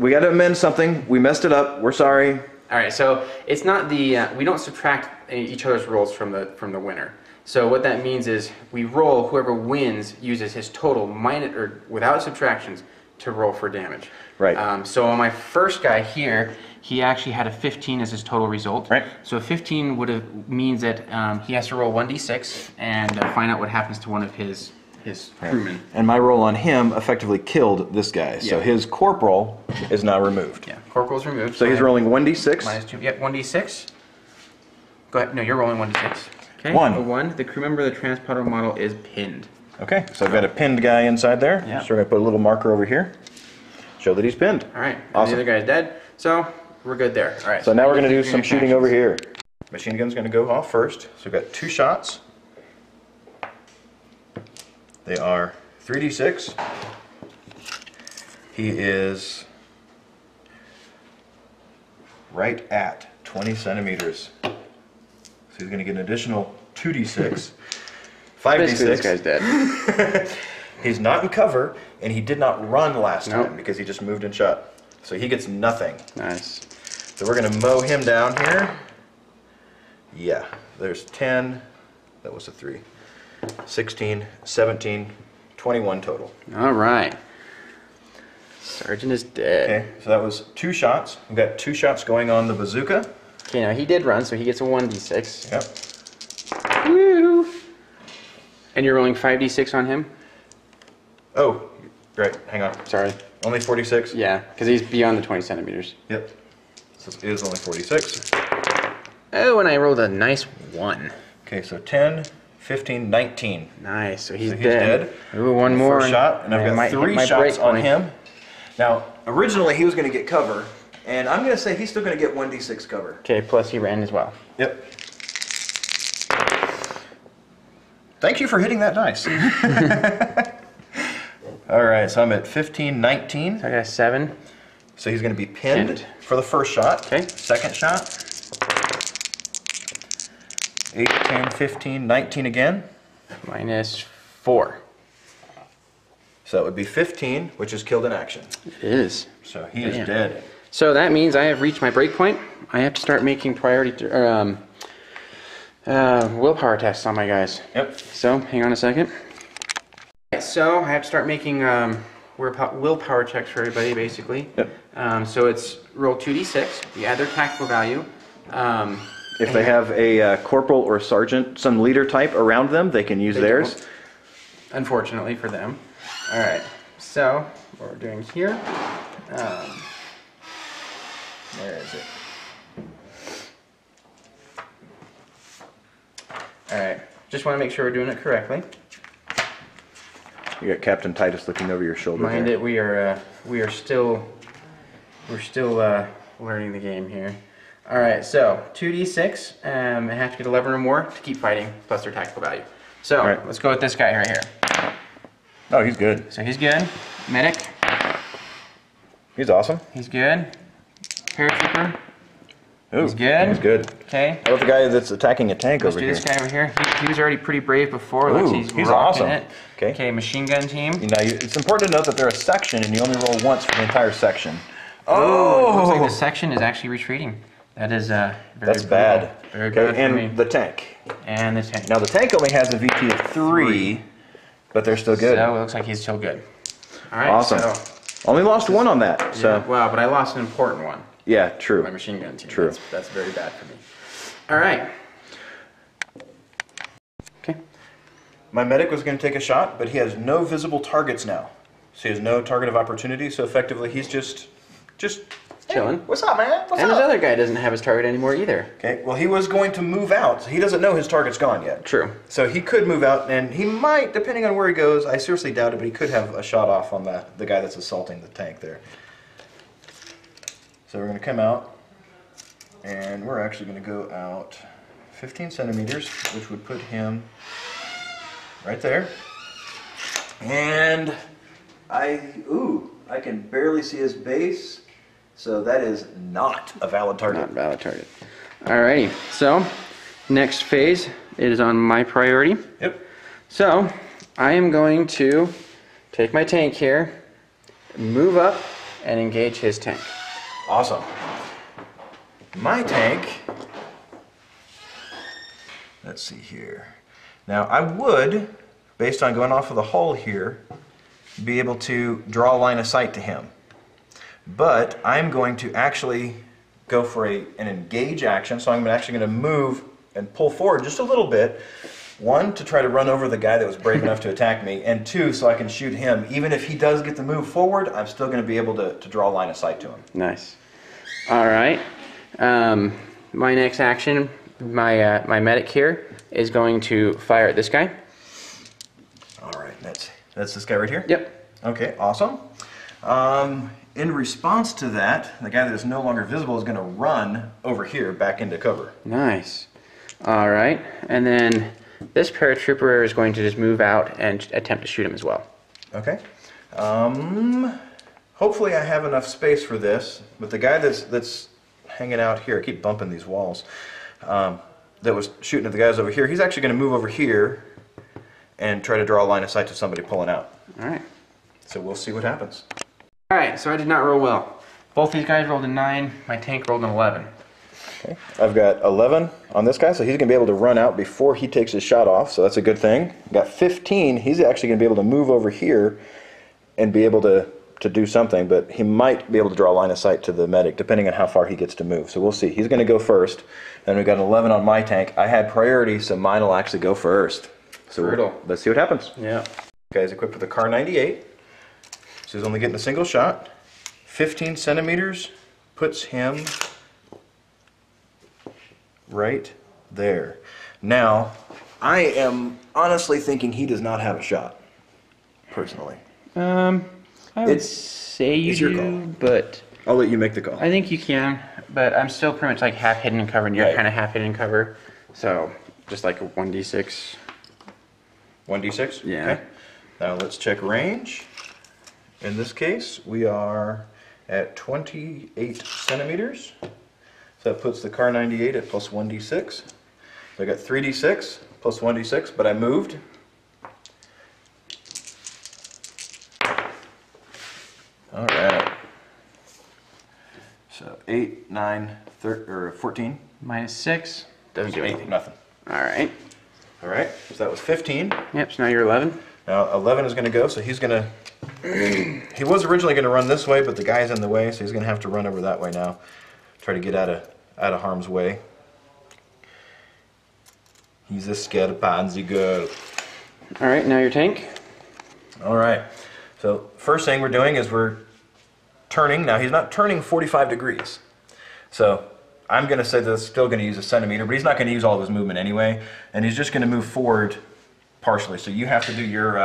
we got to amend something. We messed it up. We're sorry. All right. So it's not the we don't subtract each other's rolls from the winner. So what that means is we roll. Whoever wins uses his total minus or without subtractions to roll for damage. Right. So on my first guy here, he actually had a 15 as his total result. Right. So 15 would have means that he has to roll 1d6 and find out what happens to one of his crewmen. Right. And my roll on him effectively killed this guy. Yeah. So his corporal is now removed. Yeah. Corporal's removed. So he's rolling 1d6. Minus 2. Yep. 1d6. Go ahead. No, you're rolling 1d6. Okay. One. A one. The crew member of the transporter model is pinned. Okay. So I've got a pinned guy inside there. Yeah. So we're gonna put a little marker over here. Show that he's pinned. All right. Awesome. And the other guy's dead. So we're good there. All right. So now we're going to do some shooting over here. Machine gun's going to go off first. So we've got 2 shots. They are 3d6. He is right at 20 centimeters. So he's going to get an additional 2d6. 5d6. Basically, this guy's dead. He's not in cover, and he did not run last time because he just moved and shot. So he gets nothing. Nice. So we're going to mow him down here. Yeah, there's 10. That was a 3. 16, 17, 21 total. All right. Sergeant is dead. Okay, so that was 2 shots. We've got 2 shots going on the bazooka. Okay, now he did run, so he gets a 1d6. Yep. Woo! And you're rolling 5d6 on him? Oh, right. Hang on. Sorry. Only 46? Yeah, because he's beyond the 20 centimeters. Yep. So it is only 46. Oh, and I rolled a nice 1. Okay, so 10, 15, 19. Nice, so he's dead. Ooh, one more. First shot, and I've got 3 shots on him. Now, originally he was going to get cover, and I'm going to say he's still going to get 1d6 cover. Okay, plus he ran as well. Yep. Thank you for hitting that dice. All right, so I'm at 15, 19. So I got a 7. So he's going to be pinned for the first shot. Okay. Second shot. 8, 10, 15, 19 again. Minus 4. So it would be 15, which is killed in action. It is. So he is dead. So that means I have reached my break point. I have to start making priority willpower tests on my guys. Yep. So hang on a second. So I have to start making willpower checks for everybody, basically. Yep. So it's roll 2d6. You add their tactical value. If they have a corporal or sergeant, some leader type around them, they can use theirs. Don't. Unfortunately for them. All right. So what we're doing here, where is it? All right. Just want to make sure we're doing it correctly. You got Captain Titus looking over your shoulder. Mind it, we're still learning the game here. All right, so 2d6, I have to get 11 or more to keep fighting, plus their tactical value. So let's go with this guy right here. Oh, he's good. So he's good. Medic. He's awesome. He's good. Paratrooper. Ooh, he's good. He's good. Okay. How about the guy that's attacking a tank over here? Let's do this guy over here. He was already pretty brave before. Ooh, he's awesome. Okay. Okay, machine gun team. Now, it's important to note that they're a section, and you only roll once for the entire section. Oh! It looks like the section is actually retreating. That is very That's brutal. Bad. Very bad for me. The tank. And the tank. Now, the tank only has a VT of 3, but they're still good. So, it looks like he's still good. All right. Awesome. So, only lost 1 on that. So. Yeah, wow, but I lost an important one. Yeah, true. My machine gun team. True. That's very bad for me. All right. Okay. My medic was going to take a shot, but he has no visible targets now. So he has no target of opportunity, so effectively he's just chilling. Hey, what's up, man? What's up? And this other guy doesn't have his target anymore either. Okay, well, he was going to move out, so he doesn't know his target's gone yet. True. So he could move out, and he might, depending on where he goes, I seriously doubt it, but he could have a shot off on the guy that's assaulting the tank there. So we're going to come out, and we're actually going to go out 15 centimeters, which would put him right there. And I can barely see his base, so that is not a valid target. Not a valid target. Alrighty, so next phase, it is on my priority. Yep. So I am going to take my tank here, move up, and engage his tank. Awesome. My tank, let's see here. Now I would, based on going off of the hull here, be able to draw a line of sight to him. But I'm going to actually go for an engage action, so I'm actually going to move and pull forward just a little bit. One, to try to run over the guy that was brave enough to attack me, and two, so I can shoot him. Even if he does get to move forward, I'm still going to be able to draw a line of sight to him. Nice. All right. My next action, my medic here is going to fire at this guy. All right. That's this guy right here? Yep. Okay, awesome. In response to that, the guy that is no longer visible is going to run over here back into cover. Nice. All right. And then this paratrooper is going to just move out and attempt to shoot him as well. Okay. Hopefully I have enough space for this, but the guy that's hanging out here, I keep bumping these walls, that was shooting at the guys over here, he's actually going to move over here and try to draw a line of sight to somebody pulling out. All right. So we'll see what happens. All right, so I did not roll well. Both these guys rolled a 9, my tank rolled an 11. Okay. I've got 11 on this guy, so he's going to be able to run out before he takes his shot off, so that's a good thing. I've got 15, he's actually going to be able to move over here and be able to do something, but he might be able to draw a line of sight to the medic, depending on how far he gets to move. So we'll see. He's going to go first, and we've got an 11 on my tank. I had priority, so mine will actually go first. So let's see what happens. Yeah. Guy's equipped with a Kar 98, so he's only getting a single shot. 15 centimeters puts him right there. Now, I am honestly thinking he does not have a shot, personally. I would say you do, but I'll let you make the call. I think you can, but I'm still pretty much like half hidden and cover, and you're kind of half hidden and cover, so just like a 1d6. 1d6? Yeah. Okay. Now let's check range. In this case, we are at 28 centimeters. So that puts the Kar 98 at plus 1d6. So I got 3d6 plus 1d6, but I moved. All right. So 8, 9, 14. Minus 6. Doesn't do anything. Nothing. All right. All right. So that was 15. Yep, so now you're 11. Now 11 is going to go, so he's going to... He was originally going to run this way, but the guy's in the way, so he's going to have to run over that way now. Try to get out of harm's way. He's a scared pansy girl. All right, now your tank. All right. So first thing we're doing is we're turning. Now he's not turning 45 degrees. So I'm going to say that's still going to use a centimeter, but he's not going to use all of his movement anyway, and he's just going to move forward partially. So you have to do your...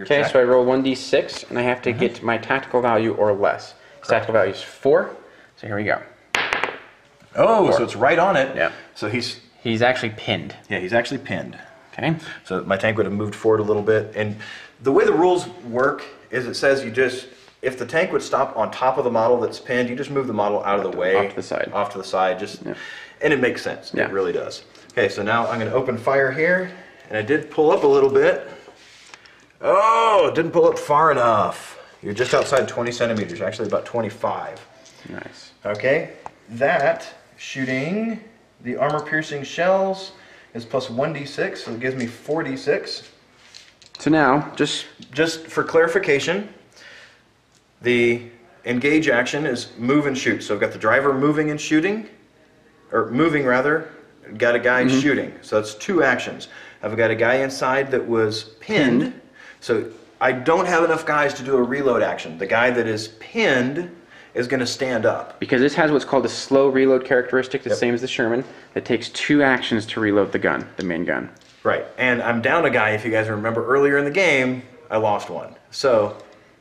okay, so I roll 1d6, and I have to get my tactical value or less. His tactical value is 4, so here we go. Oh, 4. So it's right on it. Yeah. So he's actually pinned. Yeah, he's actually pinned. Okay. So my tank would have moved forward a little bit. And the way the rules work is it says you just, if the tank would stop on top of the model that's pinned, you just move the model out of the way. Off to the side. Off to the side. Just, yeah. And it makes sense. Yeah. It really does. Okay, so now I'm going to open fire here, and I did pull up a little bit. Oh, didn't pull up far enough. You're just outside 20 centimeters, actually about 25. Nice. Okay, that shooting the armor-piercing shells is plus 1d6, so it gives me 4d6. So now, just for clarification, the engage action is move and shoot. So I've got the driver moving and shooting, or moving rather, got a guy shooting. So that's two actions. I've got a guy inside that was pinned. So I don't have enough guys to do a reload action. The guy that is pinned is going to stand up. Because this has what's called a slow reload characteristic, the same as the Sherman, that takes two actions to reload the gun, the main gun. Right, and I'm down a guy. If you guys remember earlier in the game, I lost one. So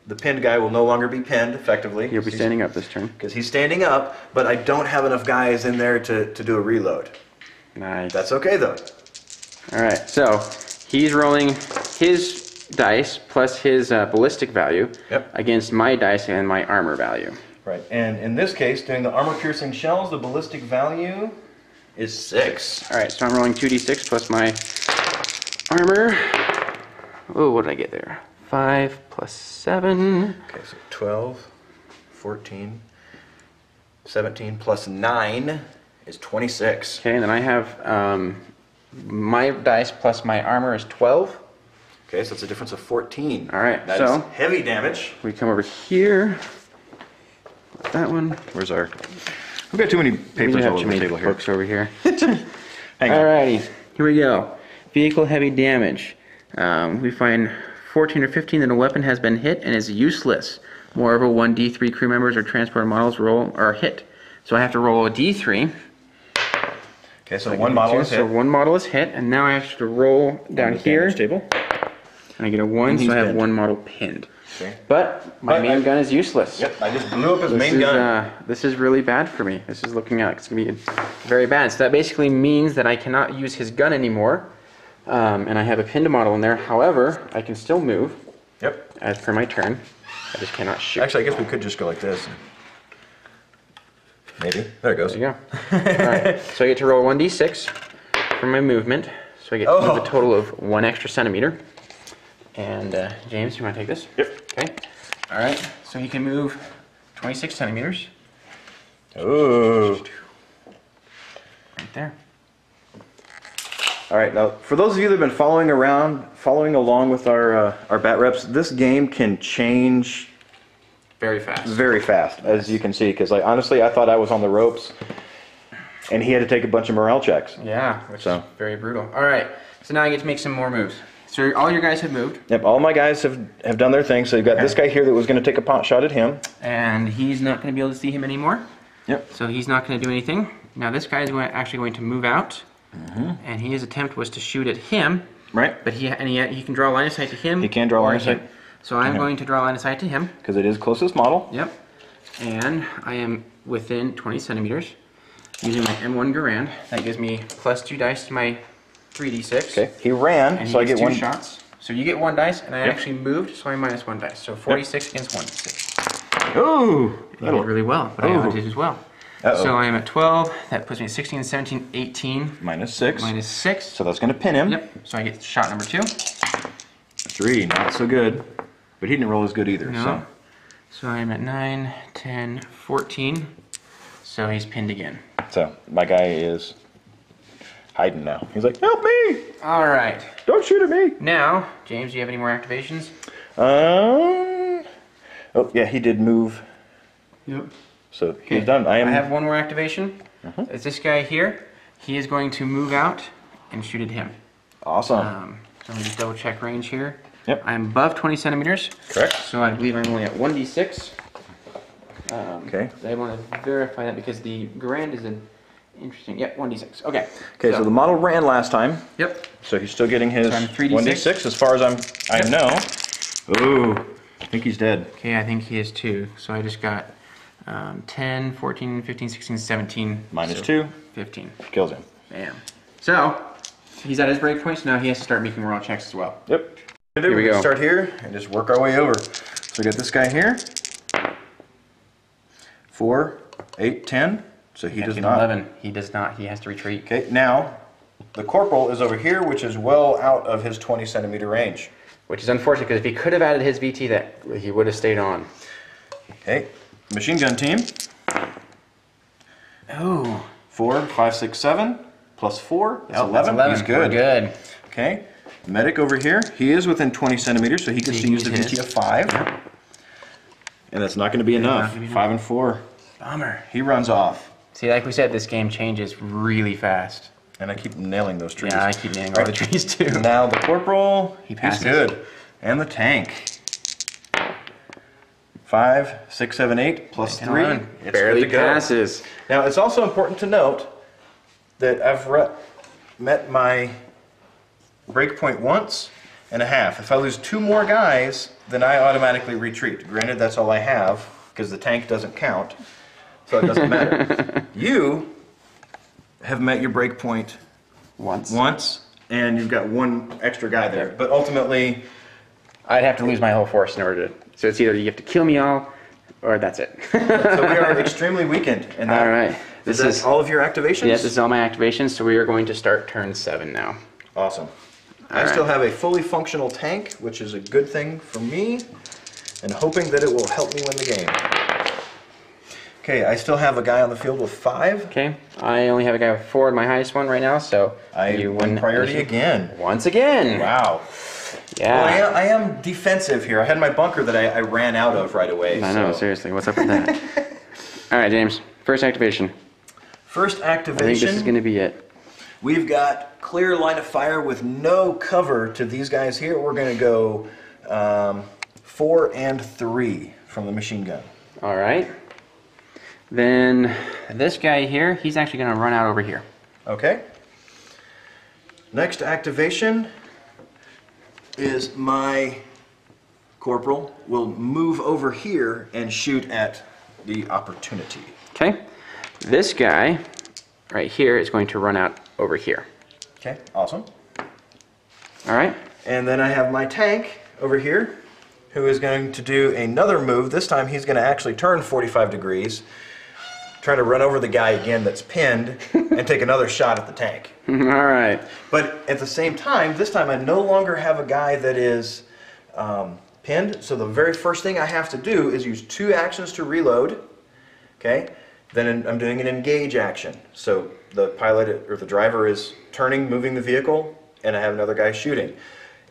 the pinned guy will no longer be pinned, effectively. He'll be standing up this turn. Because he's standing up, but I don't have enough guys in there to do a reload. Nice. That's okay, though. All right, so he's rolling his dice plus his ballistic value against my dice and my armor value. Right, and in this case, doing the armor-piercing shells, the ballistic value is 6. All right, so I'm rolling 2d6 plus my armor. Oh, what did I get there? 5 plus 7. Okay, so 12, 14, 17 plus 9 is 26. Okay, and then I have my dice plus my armor is 12. Okay, so it's a difference of 14. All right, that so is heavy damage. We come over here. That one. Where's our? We've got too many papers all over the table here. Books over here. Alrighty, here we go. Vehicle heavy damage. We find 14 or 15 that a weapon has been hit and is useless. Moreover, 1d3 crew members or transport models roll or hit. So I have to roll a d3. Okay, so one model is hit. So one model is hit, and now I have to roll down here. Table. And I get a 1, so I have one model pinned. Okay. But my main gun is useless. Yep, I just blew up his main gun. This is really bad for me. This is looking out. It's going to be very bad. So that basically means that I cannot use his gun anymore. And I have a pinned model in there. However, I can still move. Yep. As per my turn. I just cannot shoot. Actually, I guess we could just go like this. Maybe. There it goes. There you go. All right. So I get to roll 1d6 for my movement. So I get to move a total of 1 extra centimeter. And James, you want to take this? Yep. Okay. All right. So he can move 26 centimeters. Ooh. Right there. All right. Now, for those of you that have been following along with our bat reps, this game can change very fast. Very fast, as you can see. Because like, honestly, I thought I was on the ropes, and he had to take a bunch of morale checks. Yeah. Which is very brutal. All right. So now I get to make some more moves. So all your guys have moved? Yep, all my guys have done their thing. So you've got this guy here that was going to take a pot shot at him. And he's not going to be able to see him anymore. Yep. So he's not going to do anything. Now this guy is actually going to move out. Mm-hmm. And his attempt was to shoot at him. Right. But he can draw line of sight to him. He can draw line of sight. So I'm going to draw line of sight to him. Because it is closest model. Yep. And I am within 20 centimeters using my M1 Garand. That gives me plus 2 dice to my 3d6. Okay. He ran, and so I get 2 shots. So you get 1 dice, and I actually moved, so I minus 1 dice. So 46 against 1d6. Ooh! I did really well, but I did as well. So I am at 12. That puts me at 16, 17, 18. Minus 6. Minus 6. So that's going to pin him. Yep. So I get shot number 2. 3. Not so good. But he didn't roll as good either. No. So I am at 9, 10, 14. So he's pinned again. So my guy is hiding now. He's like, help me! All right. Don't shoot at me! Now, James, do you have any more activations? Oh, yeah, he did move. Yep. So he's done. I have one more activation. It's this guy here. He is going to move out and shoot at him. Awesome. So I'm going to double check range here. Yep. I'm above 20 centimeters. Correct. So I believe I'm only at 1d6. Okay. I want to verify that because the Garand is in. Interesting. Yep, 1d6. Okay. Okay, so the model ran last time. Yep. So he's still getting his 1d6 as far as I know. Ooh, I think he's dead. Okay, I think he is too. So I just got 10, 14, 15, 16, 17. Minus 2. 15. Kills him. Bam. So he's at his break point, so now he has to start making morale checks as well. Yep. Here we go. Start here and just work our way over. So we got this guy here. 4, 8, 10. So he does not. 11. He does not. He has to retreat. Okay. Now, the corporal is over here, which is well out of his 20 centimeter range. Which is unfortunate because if he could have added his VT, that he would have stayed on. Okay. Machine gun team. Oh. 4, 5, 6, 7 plus 4. That's 11. He's good. We're good. Okay. Medic over here. He is within 20 centimeters, so he gets to use the VT of 5. Yeah. And that's not going to be enough. 5 and 4. Bummer. He runs off. See, like we said, this game changes really fast. And I keep nailing those trees. Yeah, I keep nailing all the trees too. Now the corporal, he's good. And the tank. 5, 6, 7, 8 plus 3. It barely passes. Now it's also important to note that I've met my breakpoint once and a half. If I lose 2 more guys, then I automatically retreat. Granted, that's all I have because the tank doesn't count. So it doesn't matter. You have met your break point once, and you've got 1 extra guy there. But ultimately, I'd have to lose my whole force in order to. So it's either you have to kill me all, or that's it. So we are extremely weakened. And that, all right. This is all of your activations? Yes, this is all my activations. So we are going to start turn 7 now. Awesome. I still have a fully functional tank, which is a good thing for me, and hoping that it will help me win the game. Okay, I still have a guy on the field with 5. Okay, I only have a guy with 4 in my highest one right now, so you win priority again. Once again. Wow. Yeah. Well, I am defensive here. I had my bunker that I ran out of right away. I know, seriously. What's up with that? All right, James. First activation. First activation. I think this is going to be it. We've got clear line of fire with no cover to these guys here. We're going to go 4 and 3 from the machine gun. All right. Then this guy here, he's actually going to run out over here. Okay. Next activation is my corporal will move over here and shoot at the opportunity. Okay. This guy right here is going to run out over here. Okay, awesome. All right. And then I have my tank over here who is going to do another move. This time he's going to actually turn 45 degrees, try to run over the guy again that's pinned, and take another shot at the tank. All right. But at the same time, this time I no longer have a guy that is pinned, so the very first thing I have to do is use 2 actions to reload. Okay. Then I'm doing an engage action. So the pilot or the driver is turning, moving the vehicle, and I have another guy shooting.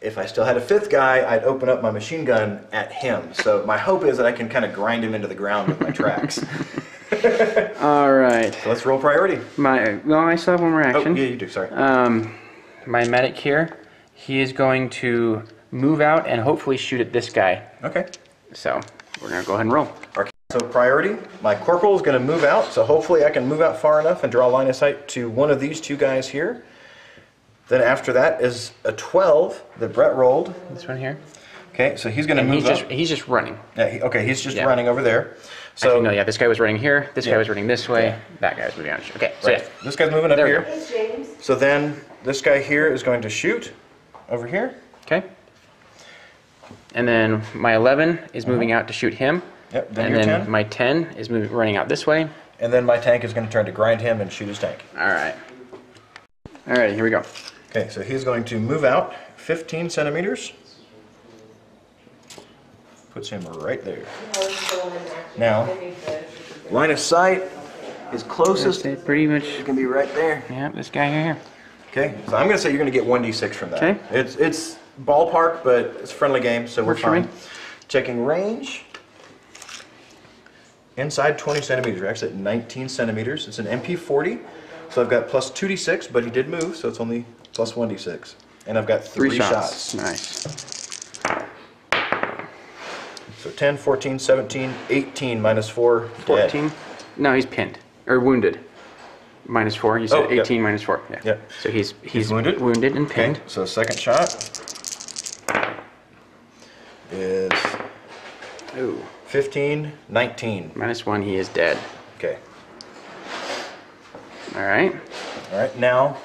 If I still had a 5th guy, I'd open up my machine gun at him. So my hope is that I can kind of grind him into the ground with my tracks. All right. So let's roll priority. I still have one more action. Oh, yeah, you do. Sorry. My medic here, he is going to move out and hopefully shoot at this guy. Okay. So we're going to go ahead and roll. So priority, my corporal is going to move out, so hopefully I can move out far enough and draw line of sight to one of these 2 guys here. Then after that is a 12 that Brett rolled. This one here. Okay, so he's going to move up. He's just running. Yeah, he's just running over there. So actually, no, yeah, this guy was running here, this guy was running this way, that guy was moving out. Okay, so right. This guy's moving up here. Hey, James. So then this guy here is going to shoot over here. Okay. And then my 11 is moving out to shoot him. Yep, then my 10 is running out this way. And then my tank is going to try to grind him and shoot his tank. All right. All right, here we go. Okay, so he's going to move out 15 centimeters. Puts him right there. Now, line of sight is closest. Pretty much. It can be right there. Yeah, this guy here. Okay, so I'm going to say you're going to get 1d6 from that. Okay. It's ballpark, but it's a friendly game, so we're fine. Checking range. Inside 20 centimeters, we're actually at 19 centimeters. It's an MP40, so I've got plus 2d6, but he did move, so it's only plus 1d6. And I've got 3 shots. Nice. So 10, 14, 17, 18, minus 4, 14. Dead. No, he's pinned, or wounded. Minus 4, you said 18 minus 4. Yeah. Yep. So he's wounded and pinned. Okay. So second shot is... Ooh. 15, 19. Minus 1, he is dead. Okay. All right. All right, now,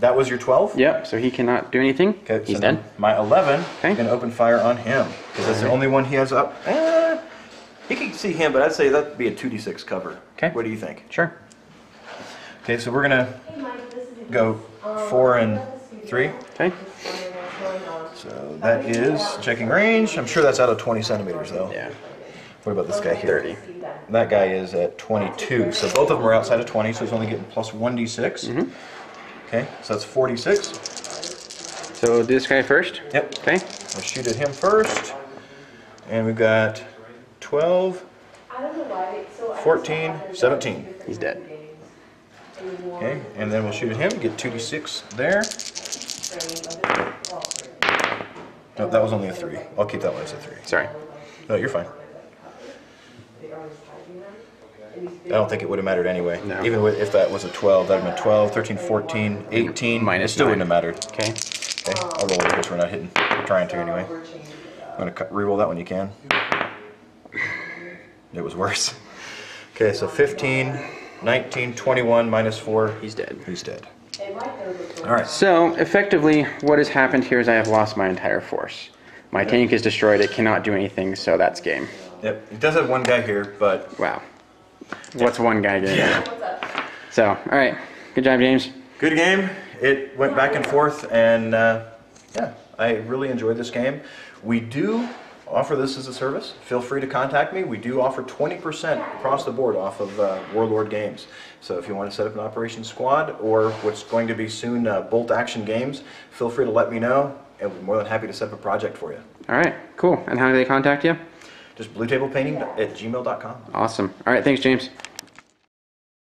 that was your 12? Yep, so he cannot do anything. Okay, he's done. My 11 can open fire on him, because that's the only one he has up. He can see him, but I'd say that would be a 2d6 cover. Okay. What do you think? Sure. Okay, so we're going to go 4 and 3. Okay. So that is checking range. I'm sure that's out of 20 centimeters, though. Yeah. What about this guy here? 30. That guy is at 22. So both of them are outside of 20, so he's only getting plus 1d6. Mm-hmm. Okay, so that's 46. So this guy first? Yep. Okay. We'll shoot at him first. And we've got 12, 14, 17. He's dead. Okay, and then we'll shoot at him, get 2d6 there. No, that was only a 3. I'll keep that one as a 3. Sorry. No, you're fine. I don't think it would have mattered anyway. No. Even if that was a 12, that would have been 12, 13, 14, 18. Minus 9. It still wouldn't have mattered. Okay. Okay, I'll roll it because we're not hitting. We're trying to anyway. I'm going to re-roll that when you can. It was worse. Okay, so 15, 19, 21, minus 4. He's dead. He's dead. All right. So, effectively, what has happened here is I have lost my entire force. My tank is destroyed. It cannot do anything, so that's game. Yep. It does have one guy here, but... Wow. What's one guy doing? Yeah. So, all right. Good job, James. Good game. It went back and forth, and I really enjoyed this game. We do offer this as a service, feel free to contact me. We do offer 20% across the board off of Warlord Games. So if you want to set up an Operation Squad or what's going to be soon Bolt Action Games, feel free to let me know, and we'll be more than happy to set up a project for you. All right, cool. And how do they contact you? Just bluetablepainting@gmail.com. Awesome. All right, thanks, James.